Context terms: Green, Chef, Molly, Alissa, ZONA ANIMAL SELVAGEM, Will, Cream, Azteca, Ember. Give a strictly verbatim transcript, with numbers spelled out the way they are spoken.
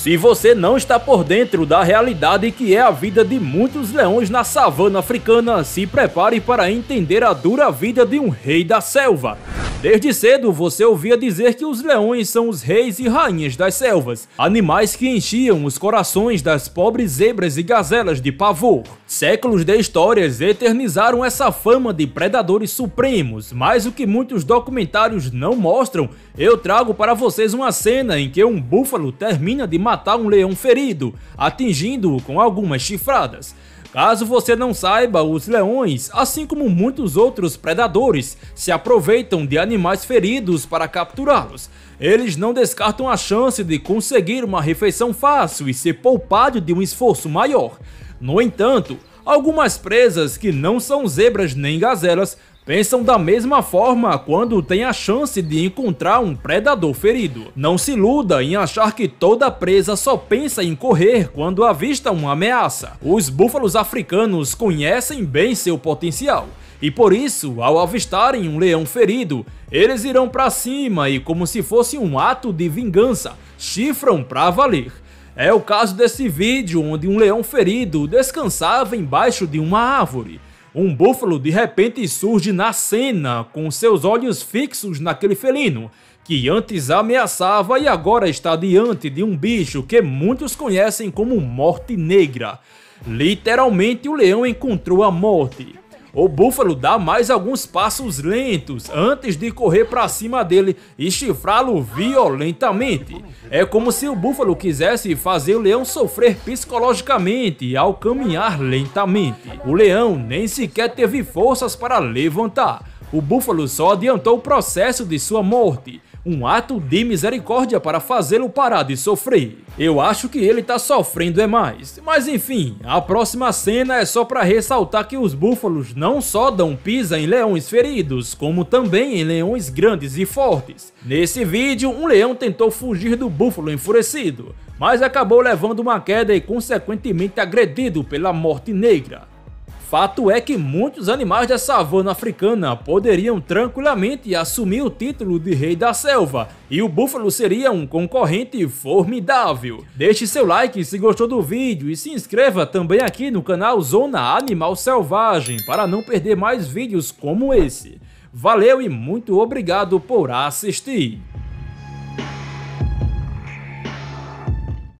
Se você não está por dentro da realidade que é a vida de muitos leões na savana africana, se prepare para entender a dura vida de um rei da selva. Desde cedo você ouvia dizer que os leões são os reis e rainhas das selvas, animais que enchiam os corações das pobres zebras e gazelas de pavor. Séculos de histórias eternizaram essa fama de predadores supremos, mas o que muitos documentários não mostram, eu trago para vocês uma cena em que um búfalo termina de matar um leão ferido, atingindo-o com algumas chifradas. Caso você não saiba, os leões, assim como muitos outros predadores, se aproveitam de animais feridos para capturá-los. Eles não descartam a chance de conseguir uma refeição fácil e ser poupado de um esforço maior. No entanto, algumas presas que não são zebras nem gazelas pensam da mesma forma quando tem a chance de encontrar um predador ferido. Não se iluda em achar que toda presa só pensa em correr quando avista uma ameaça. Os búfalos africanos conhecem bem seu potencial. E por isso, ao avistarem um leão ferido, eles irão para cima e, como se fosse um ato de vingança, chifram para valer. É o caso desse vídeo onde um leão ferido descansava embaixo de uma árvore. Um búfalo de repente surge na cena, com seus olhos fixos naquele felino, que antes ameaçava e agora está diante de um bicho que muitos conhecem como morte negra. Literalmente, o leão encontrou a morte. O búfalo dá mais alguns passos lentos antes de correr para cima dele e chifrá-lo violentamente. É como se o búfalo quisesse fazer o leão sofrer psicologicamente ao caminhar lentamente. O leão nem sequer teve forças para levantar. O búfalo só adiantou o processo de sua morte, um ato de misericórdia para fazê-lo parar de sofrer. Eu acho que ele tá sofrendo é mais, mas enfim, a próxima cena é só para ressaltar que os búfalos não só dão pisa em leões feridos, como também em leões grandes e fortes. Nesse vídeo, um leão tentou fugir do búfalo enfurecido, mas acabou levando uma queda e consequentemente agredido pela morte negra. Fato é que muitos animais da savana africana poderiam tranquilamente assumir o título de rei da selva, e o búfalo seria um concorrente formidável. Deixe seu like se gostou do vídeo e se inscreva também aqui no canal Zona Animal Selvagem para não perder mais vídeos como esse. Valeu e muito obrigado por assistir!